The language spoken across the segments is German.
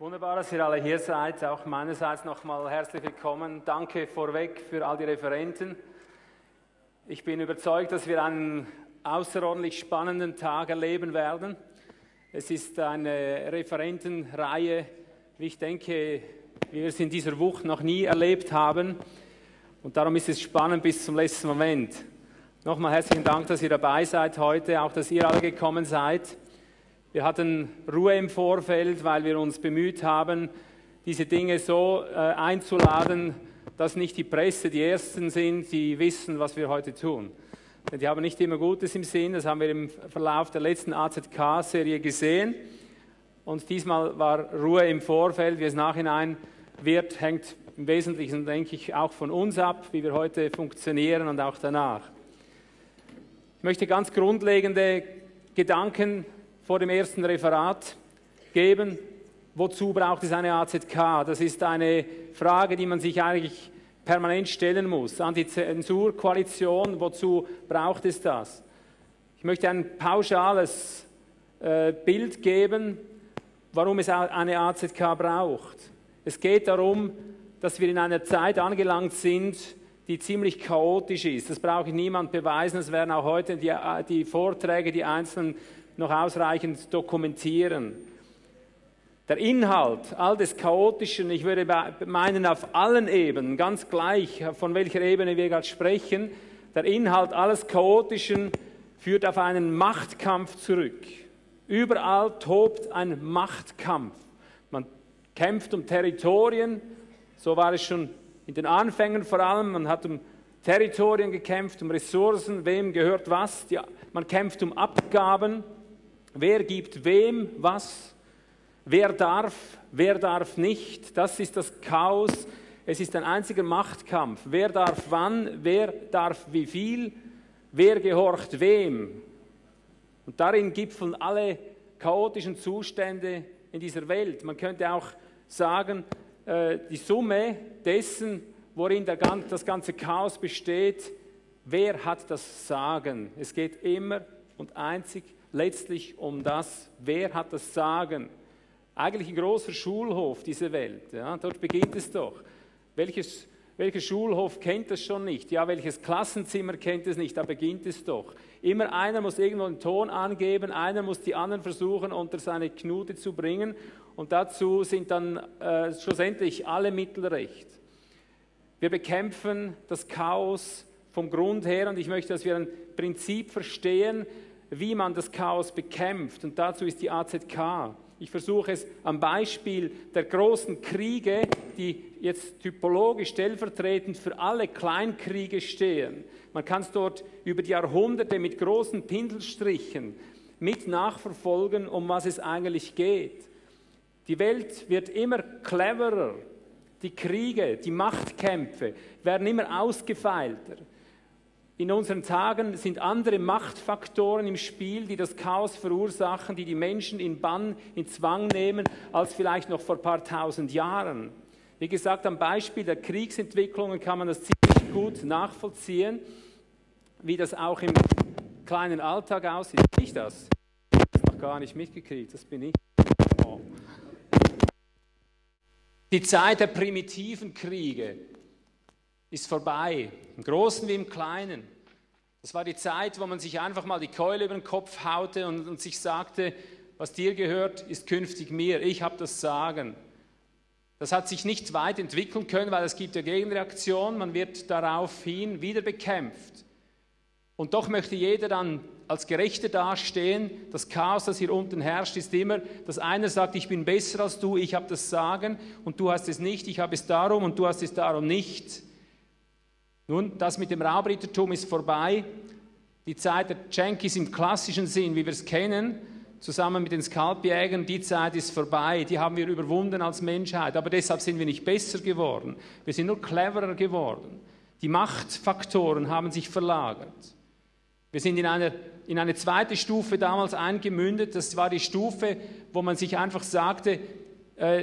Wunderbar, dass ihr alle hier seid. Auch meinerseits nochmal herzlich willkommen. Danke vorweg für all die Referenten. Ich bin überzeugt, dass wir einen außerordentlich spannenden Tag erleben werden. Es ist eine Referentenreihe, wie ich denke, wie wir es in dieser Woche noch nie erlebt haben. Und darum ist es spannend bis zum letzten Moment. Nochmal herzlichen Dank, dass ihr dabei seid heute, auch dass ihr alle gekommen seid. Wir hatten Ruhe im Vorfeld, weil wir uns bemüht haben, diese Dinge so einzuladen, dass nicht die Presse die Ersten sind, die wissen, was wir heute tun. Denn die haben nicht immer Gutes im Sinn, das haben wir im Verlauf der letzten AZK-Serie gesehen. Und diesmal war Ruhe im Vorfeld, wie es nachhinein wird, hängt im Wesentlichen, denke ich, auch von uns ab, wie wir heute funktionieren und auch danach. Ich möchte ganz grundlegende Gedanken vor dem ersten Referat geben. Wozu braucht es eine AZK? Das ist eine Frage, die man sich eigentlich permanent stellen muss. Antizensurkoalition, wozu braucht es das? Ich möchte ein pauschales Bild geben, warum es eine AZK braucht. Es geht darum, dass wir in einer Zeit angelangt sind, die ziemlich chaotisch ist. Das brauche ich niemand beweisen. Es werden auch heute die Vorträge, die einzelnen noch ausreichend dokumentieren. Der Inhalt all des Chaotischen, ich würde meinen auf allen Ebenen, ganz gleich von welcher Ebene wir gerade sprechen, der Inhalt alles Chaotischen führt auf einen Machtkampf zurück. Überall tobt ein Machtkampf. Man kämpft um Territorien, so war es schon in den Anfängen vor allem, man hat um Territorien gekämpft, um Ressourcen, wem gehört was, man kämpft um Abgaben, wer gibt wem was, wer darf nicht, das ist das Chaos, es ist ein einziger Machtkampf, wer darf wann, wer darf wie viel, wer gehorcht wem. Und darin gipfeln alle chaotischen Zustände in dieser Welt. Man könnte auch sagen, die Summe dessen, worin das ganze Chaos besteht, wer hat das Sagen? Es geht immer und einzig letztlich um das, wer hat das Sagen? Eigentlich ein großer Schulhof, diese Welt, ja, dort beginnt es doch. Welcher Schulhof kennt das schon nicht? Ja, welches Klassenzimmer kennt es nicht? Da beginnt es doch. Immer einer muss irgendwo einen Ton angeben, einer muss die anderen versuchen, unter seine Knute zu bringen und dazu sind dann schlussendlich alle Mittel recht. Wir bekämpfen das Chaos vom Grund her und ich möchte, dass wir ein Prinzip verstehen, wie man das Chaos bekämpft und dazu ist die AZK. Ich versuche es am Beispiel der großen Kriege, die jetzt typologisch stellvertretend für alle Kleinkriege stehen. Man kann es dort über die Jahrhunderte mit großen Pinselstrichen mit nachverfolgen, um was es eigentlich geht. Die Welt wird immer cleverer. Die Kriege, die Machtkämpfe werden immer ausgefeilter. In unseren Tagen sind andere Machtfaktoren im Spiel, die das Chaos verursachen, die die Menschen in Bann, in Zwang nehmen, als vielleicht noch vor ein paar tausend Jahren. Wie gesagt, am Beispiel der Kriegsentwicklungen kann man das ziemlich gut nachvollziehen, wie das auch im kleinen Alltag aussieht. Ich das? Ich habe das noch gar nicht mitgekriegt, das bin ich. Oh. Die Zeit der primitiven Kriege ist vorbei, im Großen wie im Kleinen. Das war die Zeit, wo man sich einfach mal die Keule über den Kopf haute und sich sagte, was dir gehört, ist künftig mir, ich habe das Sagen. Das hat sich nicht weit entwickeln können, weil es gibt ja Gegenreaktion, man wird daraufhin wieder bekämpft. Und doch möchte jeder dann als Gerechter dastehen, das Chaos, das hier unten herrscht, ist immer, dass einer sagt, ich bin besser als du, ich habe das Sagen und du hast es nicht, ich habe es darum und du hast es darum nicht. Nun, das mit dem Raubrittertum ist vorbei. Die Zeit der Yankees im klassischen Sinn, wie wir es kennen, zusammen mit den Skalpjägern, die Zeit ist vorbei, die haben wir überwunden als Menschheit. Aber deshalb sind wir nicht besser geworden, wir sind nur cleverer geworden. Die Machtfaktoren haben sich verlagert. Wir sind in eine zweite Stufe damals eingemündet. Das war die Stufe, wo man sich einfach sagte,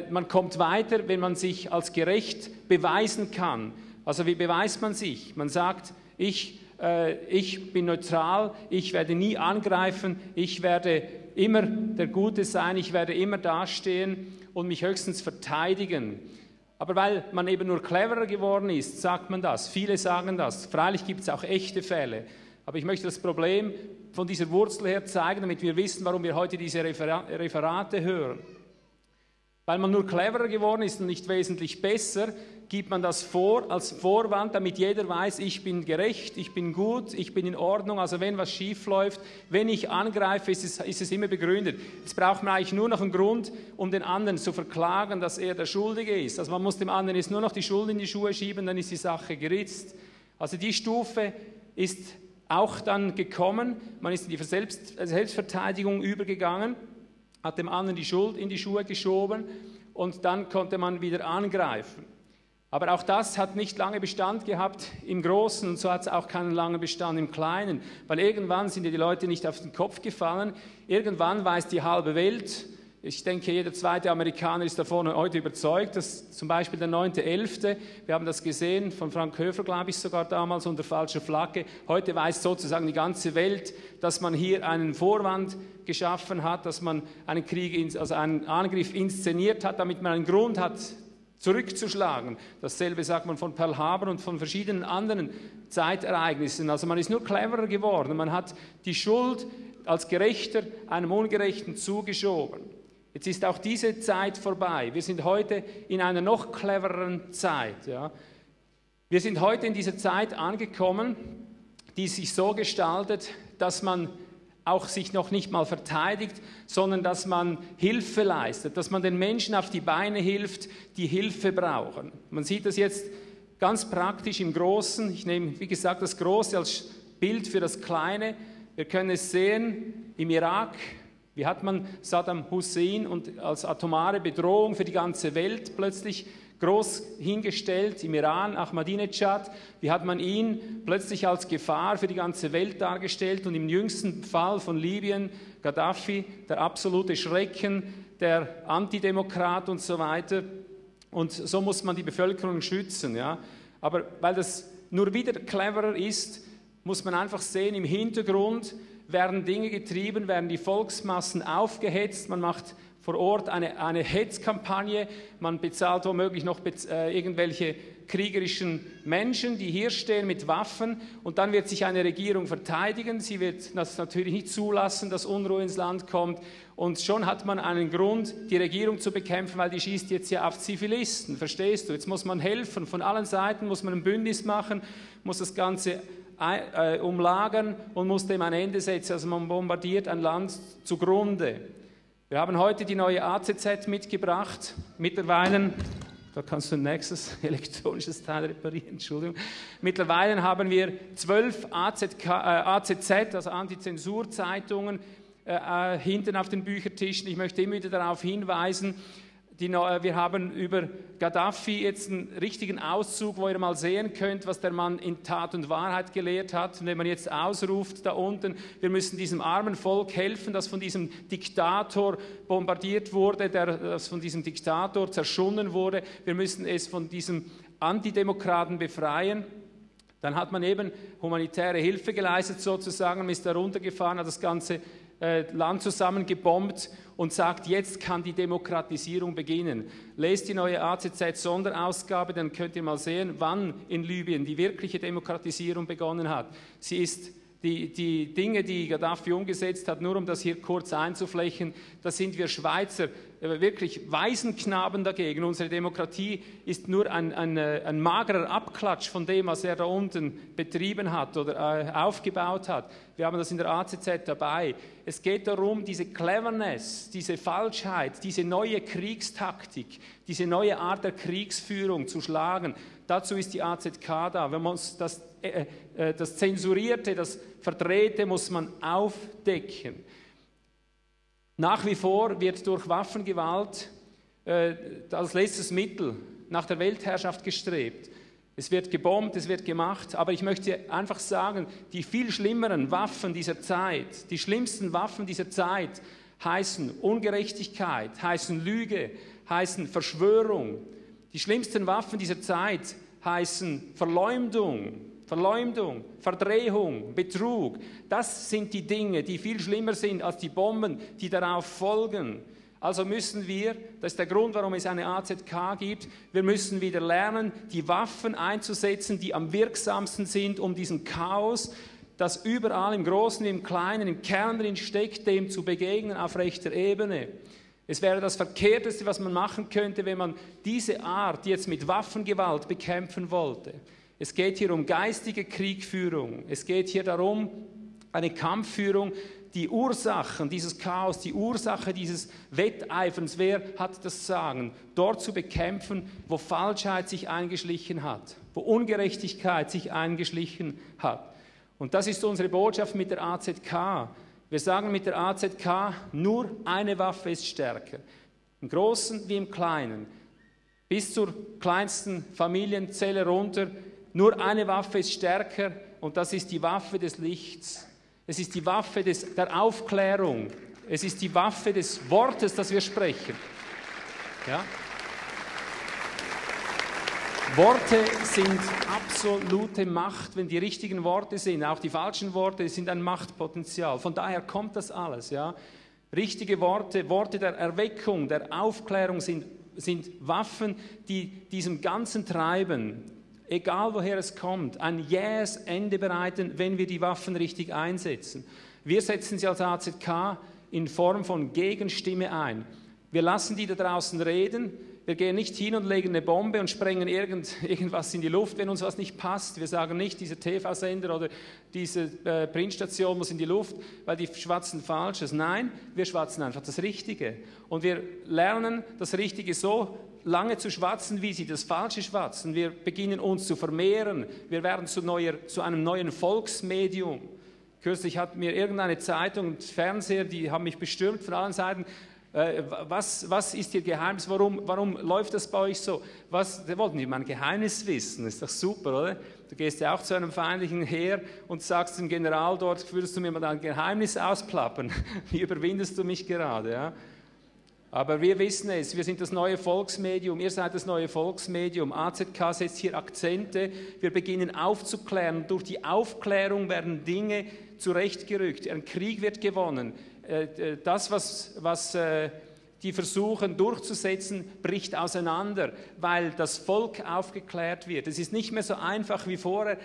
man kommt weiter, wenn man sich als gerecht beweisen kann. Also wie beweist man sich? Man sagt, ich bin neutral, ich werde nie angreifen, ich werde immer der Gute sein, ich werde immer dastehen. und mich höchstens verteidigen. Aber weil man eben nur cleverer geworden ist, sagt man das. Viele sagen das. Freilich gibt es auch echte Fälle. Aber ich möchte das Problem von dieser Wurzel her zeigen, damit wir wissen, warum wir heute diese Referate hören. Weil man nur cleverer geworden ist und nicht wesentlich besser, gibt man das vor als Vorwand, damit jeder weiß, ich bin gerecht, ich bin gut, ich bin in Ordnung. Also wenn was schief läuft, wenn ich angreife, ist es immer begründet. Jetzt braucht man eigentlich nur noch einen Grund, um den anderen zu verklagen, dass er der Schuldige ist. Also man muss dem anderen jetzt nur noch die Schuld in die Schuhe schieben, dann ist die Sache geritzt. Also die Stufe ist auch dann gekommen, man ist in die Selbstverteidigung übergegangen, hat dem anderen die Schuld in die Schuhe geschoben und dann konnte man wieder angreifen. Aber auch das hat nicht lange Bestand gehabt im Großen und so hat es auch keinen langen Bestand im Kleinen, weil irgendwann sind ja die Leute nicht auf den Kopf gefallen, irgendwann weiß die halbe Welt, ich denke, jeder zweite Amerikaner ist davon heute überzeugt, dass zum Beispiel der 9.11., wir haben das gesehen, von Frank Höfer, glaube ich, sogar damals unter falscher Flagge, heute weiß sozusagen die ganze Welt, dass man hier einen Vorwand geschaffen hat, dass man einen Krieg, also einen Angriff inszeniert hat, damit man einen Grund hat, zurückzuschlagen. Dasselbe sagt man von Pearl Harbor und von verschiedenen anderen Zeitereignissen. Also man ist nur cleverer geworden, man hat die Schuld als Gerechter einem Ungerechten zugeschoben. Jetzt ist auch diese Zeit vorbei. Wir sind heute in einer noch clevereren Zeit. Ja. Wir sind heute in dieser Zeit angekommen, die sich so gestaltet, dass man auch sich noch nicht mal verteidigt, sondern dass man Hilfe leistet, dass man den Menschen auf die Beine hilft, die Hilfe brauchen. Man sieht das jetzt ganz praktisch im Großen. Ich nehme, wie gesagt, das Große als Bild für das Kleine. Wir können es sehen im Irak. Wie hat man Saddam Hussein und als atomare Bedrohung für die ganze Welt plötzlich groß hingestellt, im Iran, Ahmadinejad, wie hat man ihn plötzlich als Gefahr für die ganze Welt dargestellt und im jüngsten Fall von Libyen, Gaddafi, der absolute Schrecken, der Antidemokrat und so weiter. Und so muss man die Bevölkerung schützen. Ja? Aber weil das nur wieder cleverer ist, muss man einfach sehen, im Hintergrund werden Dinge getrieben, werden die Volksmassen aufgehetzt, man macht vor Ort eine Hetzkampagne, man bezahlt womöglich noch irgendwelche kriegerischen Menschen, die hier stehen mit Waffen und dann wird sich eine Regierung verteidigen, sie wird das natürlich nicht zulassen, dass Unruhe ins Land kommt und schon hat man einen Grund, die Regierung zu bekämpfen, weil die schießt jetzt ja auf Zivilisten, verstehst du? Jetzt muss man helfen, von allen Seiten muss man ein Bündnis machen, muss das Ganze umlagern und muss dem ein Ende setzen. Also man bombardiert ein Land zugrunde. Wir haben heute die neue AZZ mitgebracht. Mittlerweile, da kannst du ein nächstes elektronisches Teil reparieren, Entschuldigung. Mittlerweile haben wir 12 AZZ, also Antizensur-Zeitungen, hinten auf den Büchertischen. Ich möchte immer wieder darauf hinweisen, wir haben über Gaddafi jetzt einen richtigen Auszug, wo ihr mal sehen könnt, was der Mann in Tat und Wahrheit gelehrt hat. Und wenn man jetzt ausruft da unten, wir müssen diesem armen Volk helfen, das von diesem Diktator bombardiert wurde, das von diesem Diktator zerschunden wurde, wir müssen es von diesem Antidemokraten befreien. Dann hat man eben humanitäre Hilfe geleistet sozusagen, ist da runtergefahren, hat das ganze Land zusammengebombt und sagt, jetzt kann die Demokratisierung beginnen. Lest die neue AZZ-Sonderausgabe, dann könnt ihr mal sehen, wann in Libyen die wirkliche Demokratisierung begonnen hat. Sie ist die Dinge, die Gaddafi umgesetzt hat, nur um das hier kurz einzuflächen, da sind wir Schweizer wirklich Waisenknaben dagegen. Unsere Demokratie ist nur ein magerer Abklatsch von dem, was er da unten betrieben hat oder aufgebaut hat. Wir haben das in der AZZ dabei. Es geht darum, diese Cleverness, diese Falschheit, diese neue Kriegstaktik, diese neue Art der Kriegsführung zu schlagen. Dazu ist die AZK da. Wenn man das Zensurierte, das Verdrehte muss man aufdecken. Nach wie vor wird durch Waffengewalt als letztes Mittel nach der Weltherrschaft gestrebt. Es wird gebombt, es wird gemacht, aber ich möchte einfach sagen, die viel schlimmeren Waffen dieser Zeit, die schlimmsten Waffen dieser Zeit heißen Ungerechtigkeit, heißen Lüge, heißen Verschwörung. Die schlimmsten Waffen dieser Zeit heißen Verleumdung, Verdrehung, Betrug. Das sind die Dinge, die viel schlimmer sind als die Bomben, die darauf folgen. Also müssen wir, das ist der Grund, warum es eine AZK gibt, wir müssen wieder lernen, die Waffen einzusetzen, die am wirksamsten sind, um diesem Chaos, das überall im Großen, im Kleinen, im Kern drin steckt, dem zu begegnen auf rechter Ebene. Es wäre das Verkehrteste, was man machen könnte, wenn man diese Art jetzt mit Waffengewalt bekämpfen wollte. Es geht hier um geistige Kriegführung. Es geht hier darum, eine Kampfführung, die Ursachen dieses Chaos, die Ursache dieses Wetteiferns, wer hat das Sagen, dort zu bekämpfen, wo Falschheit sich eingeschlichen hat, wo Ungerechtigkeit sich eingeschlichen hat. Und das ist unsere Botschaft mit der AZK. Wir sagen mit der AZK, nur eine Waffe ist stärker, im Großen wie im Kleinen, bis zur kleinsten Familienzelle runter. Nur eine Waffe ist stärker und das ist die Waffe des Lichts. Es ist die Waffe der Aufklärung. Es ist die Waffe des Wortes, das wir sprechen. Ja? Worte sind absolute Macht, wenn die richtigen Worte sind. Auch die falschen Worte sind ein Machtpotenzial. Von daher kommt das alles. Ja? Richtige Worte, Worte der Erweckung, der Aufklärung sind Waffen, die diesem ganzen Treiben, egal woher es kommt, ein jähes Ende bereiten, wenn wir die Waffen richtig einsetzen. Wir setzen sie als AZK in Form von Gegenstimme ein. Wir lassen die da draußen reden. Wir gehen nicht hin und legen eine Bombe und sprengen irgendwas in die Luft, wenn uns was nicht passt. Wir sagen nicht, dieser TV-Sender oder diese Printstation muss in die Luft, weil die schwatzen Falsches. Nein, wir schwatzen einfach das Richtige. Und wir lernen das Richtige so lange zu schwatzen, wie sie das Falsche schwatzen. Wir beginnen uns zu vermehren. Wir werden zu einem neuen Volksmedium. Kürzlich hat mir irgendeine Zeitung und Fernseher, die haben mich bestürmt von allen Seiten. Was ist Ihr Geheimnis? Warum läuft das bei euch so? Die wollten nicht mein Geheimnis wissen. Ist doch super, oder? Du gehst ja auch zu einem feindlichen Heer und sagst dem General dort, würdest du mir mal dein Geheimnis ausplappern? Wie überwindest du mich gerade? Ja? Aber wir wissen es, wir sind das neue Volksmedium, ihr seid das neue Volksmedium. AZK setzt hier Akzente, wir beginnen aufzuklären. Durch die Aufklärung werden Dinge zurechtgerückt, ein Krieg wird gewonnen. Das, was die versuchen durchzusetzen, bricht auseinander, weil das Volk aufgeklärt wird. Es ist nicht mehr so einfach wie vorher,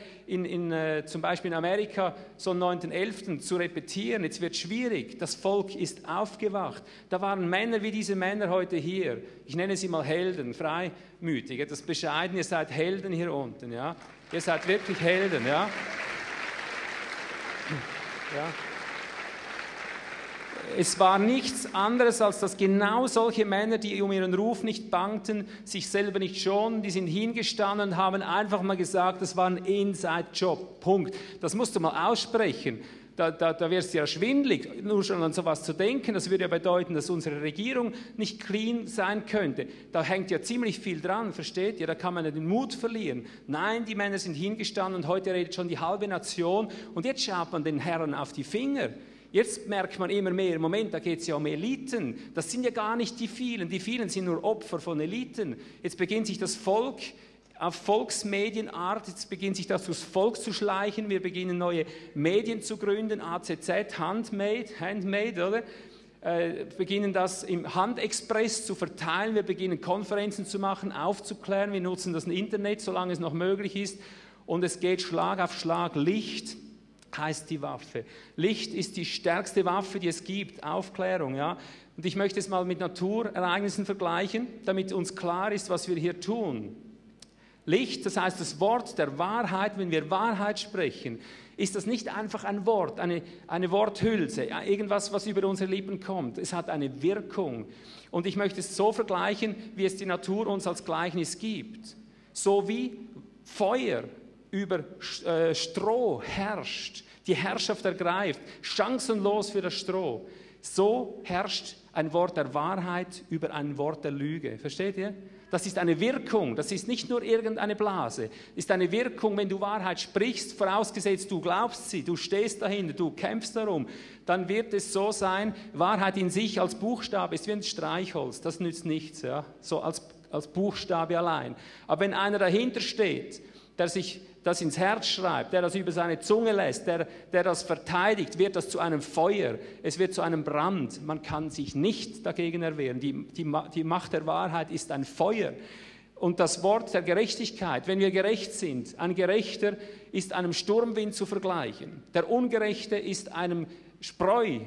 zum Beispiel in Amerika, so am 9.11. zu repetieren. Jetzt wird es schwierig. Das Volk ist aufgewacht. Da waren Männer wie diese Männer heute hier. Ich nenne sie mal Helden, freimütig, etwas bescheiden. Ihr seid Helden hier unten. Ja? Ihr seid wirklich Helden. Ja? Ja. Es war nichts anderes, als dass genau solche Männer, die um ihren Ruf nicht bangten, sich selber nicht schonen, die sind hingestanden und haben einfach mal gesagt, das war ein Inside-Job, Punkt. Das musst du mal aussprechen. Da wärst du ja schwindelig, nur schon an sowas zu denken. Das würde ja bedeuten, dass unsere Regierung nicht clean sein könnte. Da hängt ja ziemlich viel dran, versteht ihr? Da kann man ja den Mut verlieren. Nein, die Männer sind hingestanden und heute redet schon die halbe Nation. Und jetzt schaut man den Herren auf die Finger. Jetzt merkt man immer mehr, im Moment, da geht es ja um Eliten. Das sind ja gar nicht die vielen. Die vielen sind nur Opfer von Eliten. Jetzt beginnt sich das Volk auf Volksmedienart, jetzt beginnt sich das durchs Volk zu schleichen. Wir beginnen neue Medien zu gründen, AZZ, Handmade, oder? Beginnen das im Handexpress zu verteilen. Wir beginnen Konferenzen zu machen, aufzuklären. Wir nutzen das Internet, solange es noch möglich ist. Und es geht Schlag auf Schlag. Licht heißt die Waffe. Licht ist die stärkste Waffe, die es gibt, Aufklärung. Ja? Und ich möchte es mal mit Naturereignissen vergleichen, damit uns klar ist, was wir hier tun. Licht, das heißt das Wort der Wahrheit, wenn wir Wahrheit sprechen, ist das nicht einfach ein Wort, eine Worthülse, irgendwas, was über unsere Lippen kommt. Es hat eine Wirkung. Und ich möchte es so vergleichen, wie es die Natur uns als Gleichnis gibt. So wie Feuer über Stroh herrscht, die Herrschaft ergreift, chancenlos für das Stroh. So herrscht ein Wort der Wahrheit über ein Wort der Lüge. Versteht ihr? Das ist eine Wirkung, das ist nicht nur irgendeine Blase. Ist eine Wirkung, wenn du Wahrheit sprichst, vorausgesetzt du glaubst sie, du stehst dahinter, du kämpfst darum, dann wird es so sein, Wahrheit in sich als Buchstabe ist wie ein Streichholz, das nützt nichts, ja? So als Buchstabe allein. Aber wenn einer dahinter steht, der sich das ins Herz schreibt, der das über seine Zunge lässt, der das verteidigt, wird das zu einem Feuer, es wird zu einem Brand. Man kann sich nicht dagegen erwehren. Die Macht der Wahrheit ist ein Feuer. Und das Wort der Gerechtigkeit, wenn wir gerecht sind, ein Gerechter ist einem Sturmwind zu vergleichen. Der Ungerechte ist einem Spreu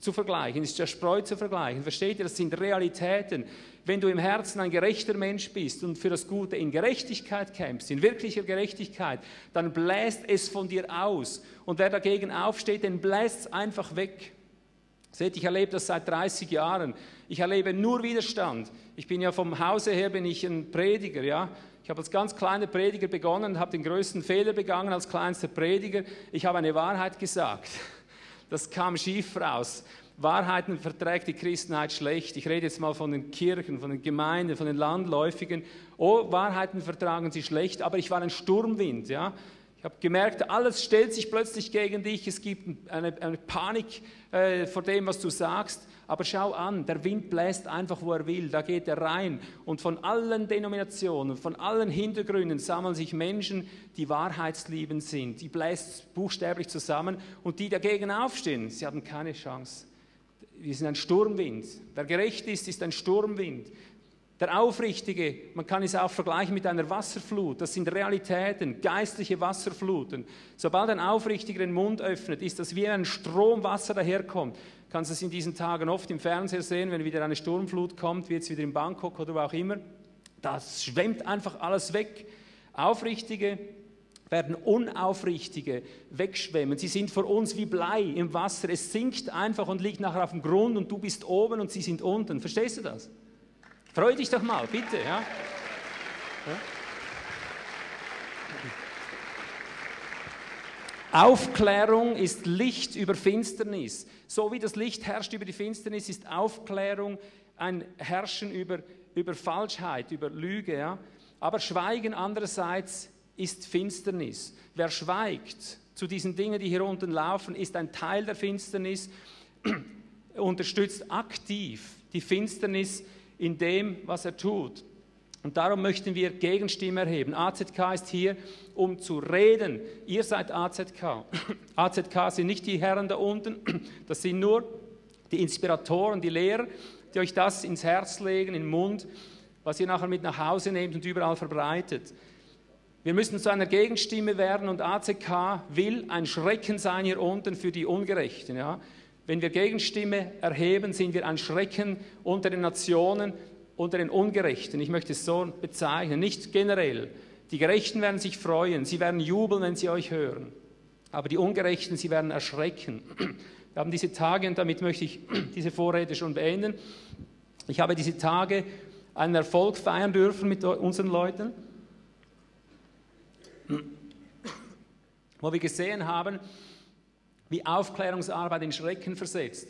zu vergleichen, ist der Spreu zu vergleichen. Versteht ihr, das sind Realitäten. Wenn du im Herzen ein gerechter Mensch bist und für das Gute in Gerechtigkeit kämpfst, in wirklicher Gerechtigkeit, dann bläst es von dir aus. Und wer dagegen aufsteht, den bläst es einfach weg. Seht, ich erlebe das seit 30 Jahren. Ich erlebe nur Widerstand. Ich bin ja vom Hause her bin ich ein Prediger. Ja? Ich habe als ganz kleiner Prediger begonnen und habe den größten Fehler begangen als kleinster Prediger. Ich habe eine Wahrheit gesagt. Das kam schief raus. Wahrheiten verträgt die Christenheit schlecht. Ich rede jetzt mal von den Kirchen, von den Gemeinden, von den Landläufigen. Oh, Wahrheiten vertragen sie schlecht, aber ich war ein Sturmwind. Ja? Ich habe gemerkt, alles stellt sich plötzlich gegen dich. Es gibt eine Panik vor dem, was du sagst. Aber schau an, der Wind bläst einfach, wo er will. Da geht er rein. Und von allen Denominationen, von allen Hintergründen sammeln sich Menschen, die wahrheitsliebend sind. Die bläst buchstäblich zusammen. Und die dagegen aufstehen, sie haben keine Chance. Wir sind ein Sturmwind. Wer gerecht ist, ist ein Sturmwind. Der Aufrichtige, man kann es auch vergleichen mit einer Wasserflut. Das sind Realitäten, geistliche Wasserfluten. Sobald ein Aufrichtiger den Mund öffnet, ist das wie ein Strom Wasser daherkommt. Kannst du es in diesen Tagen oft im Fernseher sehen, wenn wieder eine Sturmflut kommt, wie jetzt wieder in Bangkok oder wo auch immer. Das schwemmt einfach alles weg. Aufrichtige werden Unaufrichtige wegschwemmen. Sie sind für uns wie Blei im Wasser. Es sinkt einfach und liegt nachher auf dem Grund und du bist oben und sie sind unten. Verstehst du das? Freu dich doch mal, bitte. Ja. Ja. Aufklärung ist Licht über Finsternis. So wie das Licht herrscht über die Finsternis, ist Aufklärung ein Herrschen über Falschheit, über Lüge. Ja. Aber Schweigen andererseits ist Finsternis. Wer schweigt zu diesen Dingen, die hier unten laufen, ist ein Teil der Finsternis, unterstützt aktiv die Finsternis in dem, was er tut. Und darum möchten wir Gegenstimme erheben. AZK ist hier, um zu reden. Ihr seid AZK. AZK sind nicht die Herren da unten, das sind nur die Inspiratoren, die Lehrer, die euch das ins Herz legen, in den Mund, was ihr nachher mit nach Hause nehmt und überall verbreitet. Wir müssen zu einer Gegenstimme werden und AZK will ein Schrecken sein hier unten für die Ungerechten. Ja? Wenn wir Gegenstimme erheben, sind wir ein Schrecken unter den Nationen, unter den Ungerechten. Ich möchte es so bezeichnen, nicht generell. Die Gerechten werden sich freuen, sie werden jubeln, wenn sie euch hören. Aber die Ungerechten, sie werden erschrecken. Wir haben diese Tage, und damit möchte ich diese Vorrede schon beenden, ich habe diese Tage einen Erfolg feiern dürfen mit unseren Leuten, wo wir gesehen haben, wie Aufklärungsarbeit in Schrecken versetzt.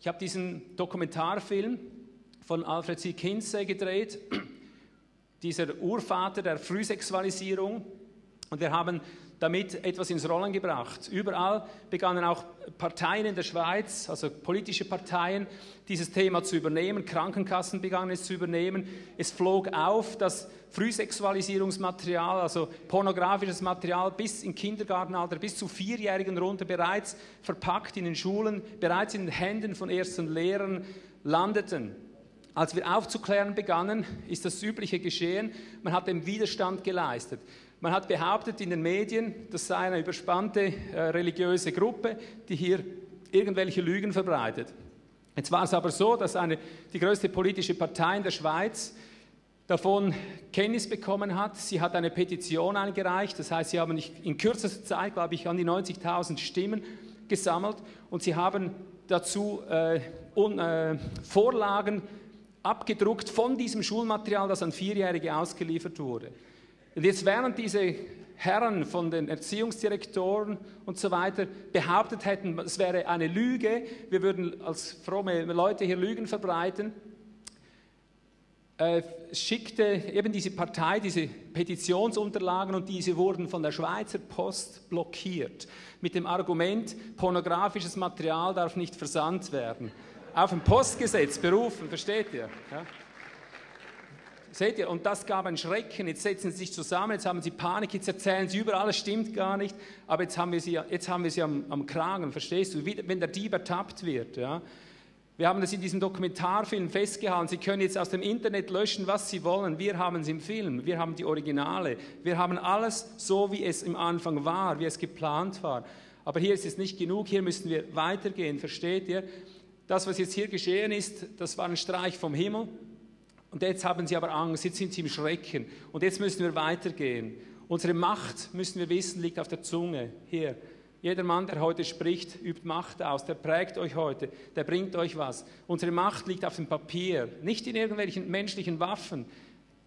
Ich habe diesen Dokumentarfilm von Alfred C. Kinsey gedreht, dieser Urvater der Frühsexualisierung. Und wir haben damit etwas ins Rollen gebracht. Überall begannen auch Parteien in der Schweiz, also politische Parteien, dieses Thema zu übernehmen. Krankenkassen begannen es zu übernehmen. Es flog auf, dass Frühsexualisierungsmaterial, also pornografisches Material bis im Kindergartenalter, bis zu 4-Jährigen runter, bereits verpackt in den Schulen, bereits in den Händen von ersten Lehrern landeten. Als wir aufzuklären begannen, ist das Übliche geschehen. Man hat dem Widerstand geleistet. Man hat behauptet in den Medien, das sei eine überspannte religiöse Gruppe, die hier irgendwelche Lügen verbreitet. Jetzt war es aber so, dass die größte politische Partei in der Schweiz davon Kenntnis bekommen hat. Sie hat eine Petition eingereicht, das heißt, sie haben in kürzester Zeit, glaube ich, an die 90.000 Stimmen gesammelt und sie haben dazu Vorlagen abgedruckt von diesem Schulmaterial, das an 4-Jährige ausgeliefert wurde. Und jetzt, während diese Herren von den Erziehungsdirektoren und so weiter behauptet hätten, es wäre eine Lüge, wir würden als fromme Leute hier Lügen verbreiten, schickte eben diese Partei diese Petitionsunterlagen und diese wurden von der Schweizer Post blockiert. Mit dem Argument, pornografisches Material darf nicht versandt werden. Auf ein Postgesetz berufen, versteht ihr? Ja? Seht ihr? Und das gab einen Schrecken. Jetzt setzen sie sich zusammen, jetzt haben sie Panik, jetzt erzählen sie überall, es stimmt gar nicht. Aber jetzt haben wir sie am Kragen, verstehst du? Wie, wenn der Dieb ertappt wird. Ja? Wir haben das in diesem Dokumentarfilm festgehalten. Sie können jetzt aus dem Internet löschen, was sie wollen. Wir haben es im Film, wir haben die Originale. Wir haben alles so, wie es im Anfang war, wie es geplant war. Aber hier ist es nicht genug, hier müssen wir weitergehen, versteht ihr? Das, was jetzt hier geschehen ist, das war ein Streich vom Himmel. Und jetzt haben sie aber Angst, jetzt sind sie im Schrecken. Und jetzt müssen wir weitergehen. Unsere Macht, müssen wir wissen, liegt auf der Zunge. Hier, jeder Mann, der heute spricht, übt Macht aus. Der prägt euch heute, der bringt euch was. Unsere Macht liegt auf dem Papier, nicht in irgendwelchen menschlichen Waffen.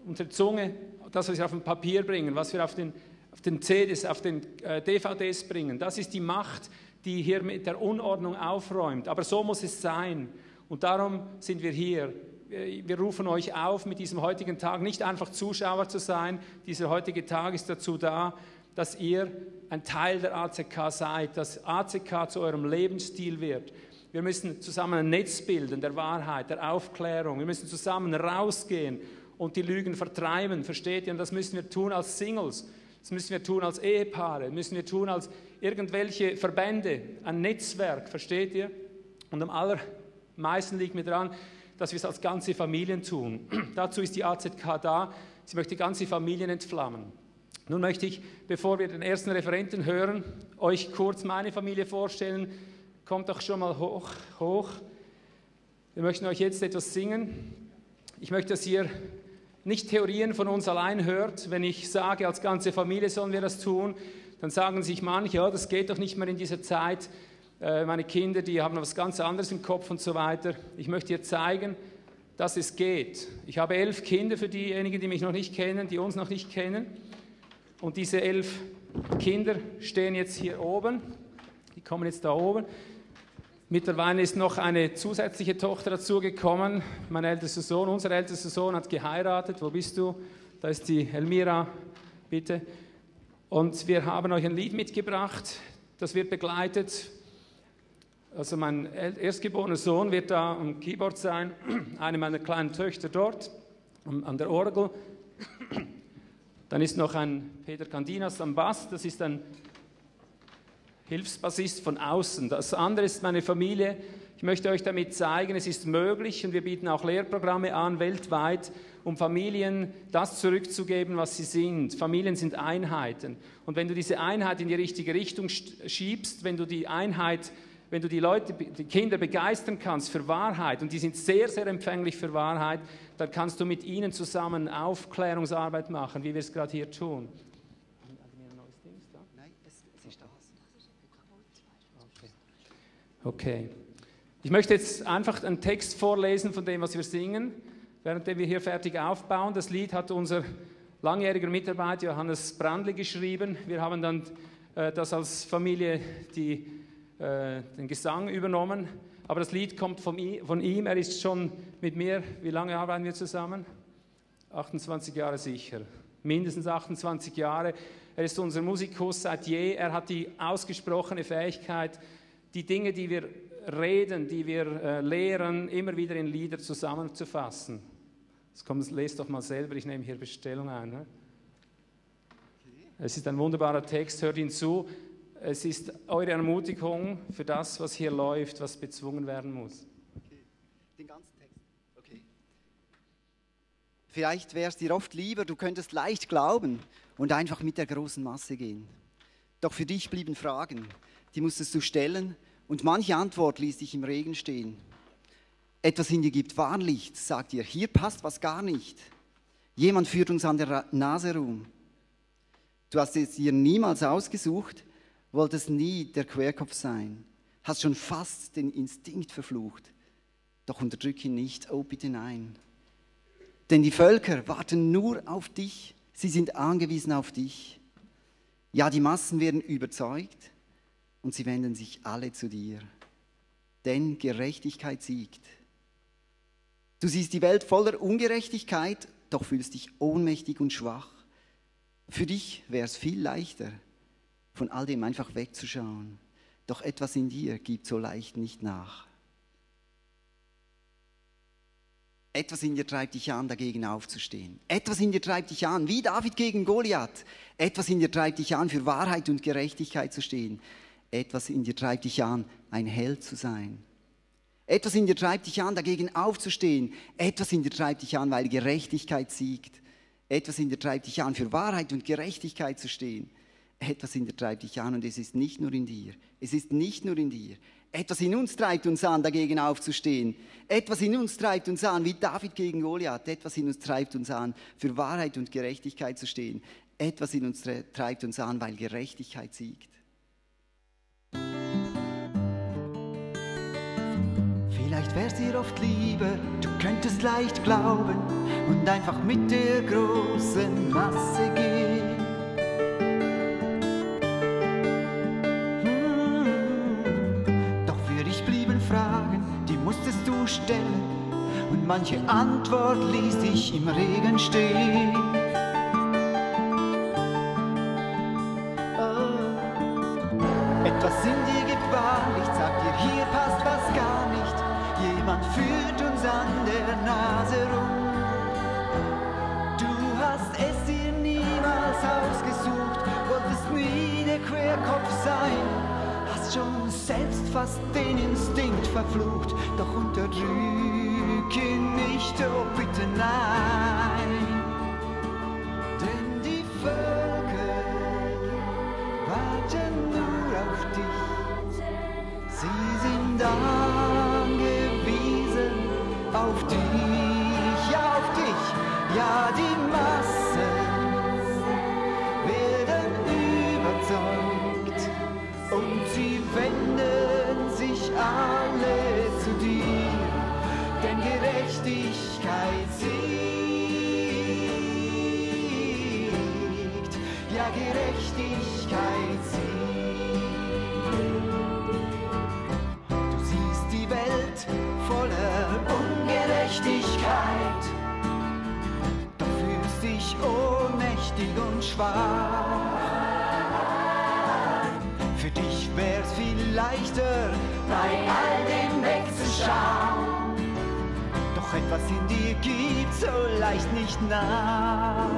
Unsere Zunge, das, was wir auf dem Papier bringen, was wir auf den CDs, auf den DVDs bringen, das ist die Macht, die hier mit der Unordnung aufräumt. Aber so muss es sein. Und darum sind wir hier. Wir rufen euch auf, mit diesem heutigen Tag nicht einfach Zuschauer zu sein. Dieser heutige Tag ist dazu da, dass ihr ein Teil der ACK seid, dass ACK zu eurem Lebensstil wird. Wir müssen zusammen ein Netz bilden der Wahrheit, der Aufklärung. Wir müssen zusammen rausgehen und die Lügen vertreiben, versteht ihr? Und das müssen wir tun als Singles. Das müssen wir tun als Ehepaare, müssen wir tun als irgendwelche Verbände, ein Netzwerk, versteht ihr? Und am allermeisten liegt mir daran, dass wir es als ganze Familien tun. Dazu ist die AZK da, sie möchte ganze Familien entflammen. Nun möchte ich, bevor wir den ersten Referenten hören, euch kurz meine Familie vorstellen. Kommt doch schon mal hoch. Wir möchten euch jetzt etwas singen. Ich möchte, dass ihr nicht Theorien von uns allein hört. Wenn ich sage, als ganze Familie sollen wir das tun, dann sagen sich manche, ja, das geht doch nicht mehr in dieser Zeit. Meine Kinder, die haben was ganz anderes im Kopf und so weiter. Ich möchte dir zeigen, dass es geht. Ich habe 11 Kinder für diejenigen, die mich noch nicht kennen, die uns noch nicht kennen. Und diese 11 Kinder stehen jetzt hier oben. Die kommen jetzt da oben. Mittlerweile ist noch eine zusätzliche Tochter dazugekommen. Mein ältester Sohn, unser ältester Sohn hat geheiratet. Wo bist du? Da ist die Elmira, bitte. Und wir haben euch ein Lied mitgebracht. Das wird begleitet. Also mein erstgeborener Sohn wird da am Keyboard sein. Eine meiner kleinen Töchter dort, an der Orgel. Dann ist noch ein Peter Candinas am Bass. Das ist ein Hilfsbassist von außen. Das andere ist meine Familie. Ich möchte euch damit zeigen, es ist möglich und wir bieten auch Lehrprogramme an weltweit, um Familien das zurückzugeben, was sie sind. Familien sind Einheiten. Und wenn du diese Einheit in die richtige Richtung schiebst, wenn du die Leute, die Kinder begeistern kannst für Wahrheit, und die sind sehr, sehr empfänglich für Wahrheit, dann kannst du mit ihnen zusammen Aufklärungsarbeit machen, wie wir es gerade hier tun. Okay. Ich möchte jetzt einfach einen Text vorlesen von dem, was wir singen, während wir hier fertig aufbauen. Das Lied hat unser langjähriger Mitarbeiter Johannes Brandli geschrieben. Wir haben dann das als Familie den Gesang übernommen. Aber das Lied kommt von ihm. Er ist schon mit mir, wie lange arbeiten wir zusammen? 28 Jahre sicher. Mindestens 28 Jahre. Er ist unser Musikus seit je. Er hat die ausgesprochene Fähigkeit, die Dinge, die wir reden, die wir lehren, immer wieder in Lieder zusammenzufassen. Jetzt komm, lest doch mal selber, ich nehme hier Bestellung ein. Ne? Okay. Es ist ein wunderbarer Text, hört ihn zu. Es ist eure Ermutigung für das, was hier läuft, was bezwungen werden muss. Okay. Den ganzen Text. Okay. Vielleicht wäre es dir oft lieber, du könntest leicht glauben und einfach mit der großen Masse gehen. Doch für dich blieben Fragen. Die musstest du stellen und manche Antwort ließ dich im Regen stehen. Etwas in dir gibt Warnlicht, sagt dir, hier passt was gar nicht. Jemand führt uns an der Nase rum. Du hast es dir niemals ausgesucht, wolltest nie der Querkopf sein, hast schon fast den Instinkt verflucht, doch unterdrück ihn nicht, oh bitte nein. Denn die Völker warten nur auf dich, sie sind angewiesen auf dich. Ja, die Massen werden überzeugt, und sie wenden sich alle zu dir, denn Gerechtigkeit siegt. Du siehst die Welt voller Ungerechtigkeit, doch fühlst dich ohnmächtig und schwach. Für dich wäre es viel leichter, von all dem einfach wegzuschauen, doch etwas in dir gibt so leicht nicht nach. Etwas in dir treibt dich an, dagegen aufzustehen. Etwas in dir treibt dich an, wie David gegen Goliath. Etwas in dir treibt dich an, für Wahrheit und Gerechtigkeit zu stehen. Etwas in dir treibt dich an, ein Held zu sein. Etwas in dir treibt dich an, dagegen aufzustehen. Etwas in dir treibt dich an, weil Gerechtigkeit siegt. Etwas in dir treibt dich an, für Wahrheit und Gerechtigkeit zu stehen. Etwas in dir treibt dich an und es ist nicht nur in dir. Es ist nicht nur in dir. Etwas in uns treibt uns an, dagegen aufzustehen. Etwas in uns treibt uns an, wie David gegen Goliath. Etwas in uns treibt uns an, für Wahrheit und Gerechtigkeit zu stehen. Etwas in uns treibt uns an, weil Gerechtigkeit siegt. Vielleicht wär's dir oft lieber, du könntest leicht glauben und einfach mit der großen Masse gehen. Doch für dich blieben Fragen, die musstest du stellen und manche Antwort ließ dich im Regen stehen. Oh. Etwas in dir gibt Wahrlicht, sagt dir, hier passt was gar nicht. Jemand führt uns an der Nase rum. Du hast es dir niemals ausgesucht, wolltest nie der Querkopf sein. Hast schon selbst fast den Instinkt verflucht, doch unterdrück ihn nicht, oh bitte nein. Denn die Völker warten nur auf dich, sie sind da. Auf dich, ja auf dich, ja die Massen werden überzeugt und sie wenden sich alle zu dir, denn Gerechtigkeit siegt, ja Gerechtigkeit siegt. Du siehst die Welt voller Ungerechtigkeit, du fühlst dich ohnmächtig und schwach. Für dich wär's viel leichter, bei all dem wegzuschauen, doch etwas in dir gibt so leicht nicht nach.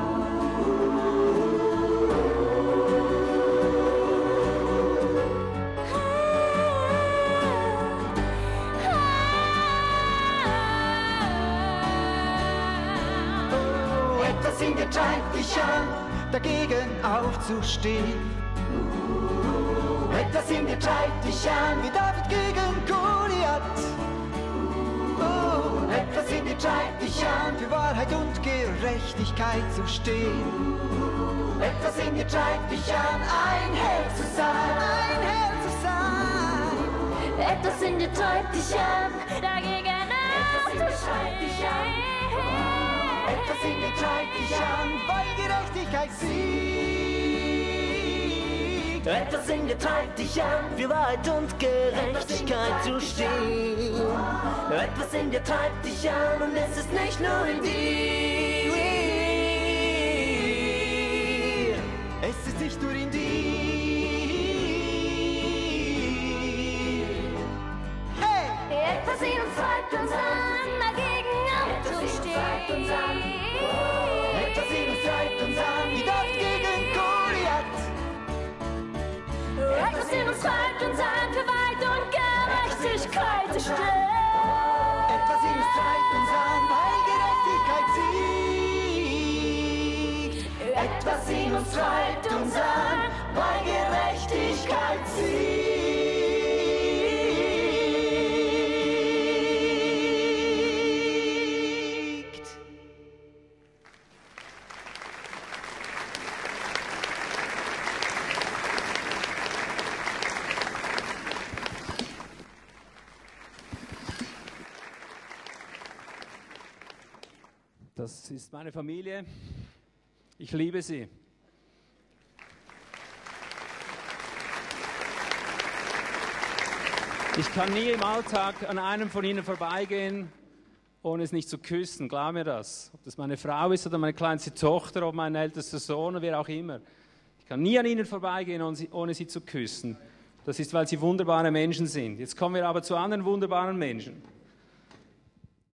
Etwas in dir treibt dich an, dagegen aufzustehen. Etwas in dir treibt dich an, wie David gegen Goliath. Etwas in dir treibt dich an, für Wahrheit und Gerechtigkeit zu stehen. Etwas in dir treibt dich an, ein Held zu sein. Ein Held zu sein. Etwas in dir treibt dich an, dagegen aufzustehen. Etwas in dir treibt dich an, weil Gerechtigkeit siegt. Etwas in dir treibt dich an, für Wahrheit und Gerechtigkeit zu stehen. Etwas in dir treibt dich an und es ist nicht nur in dir. Es ist nicht nur in dir. Hey! Etwas in uns treibt uns an, etwas in uns treibt uns an, etwas in uns treibt uns an, wie David gegen Goliath. Etwas in uns treibt uns an, für Wahrheit und Gerechtigkeit zu stehen. Etwas in uns treibt uns an, weil Gerechtigkeit siegt. Etwas in uns treibt uns an, weil Gerechtigkeit siegt. Das ist meine Familie. Ich liebe sie. Ich kann nie im Alltag an einem von ihnen vorbeigehen, ohne es nicht zu küssen. Glaub mir das. Ob das meine Frau ist oder meine kleinste Tochter, ob mein ältester Sohn oder wer auch immer. Ich kann nie an ihnen vorbeigehen, ohne sie zu küssen. Das ist, weil sie wunderbare Menschen sind. Jetzt kommen wir aber zu anderen wunderbaren Menschen.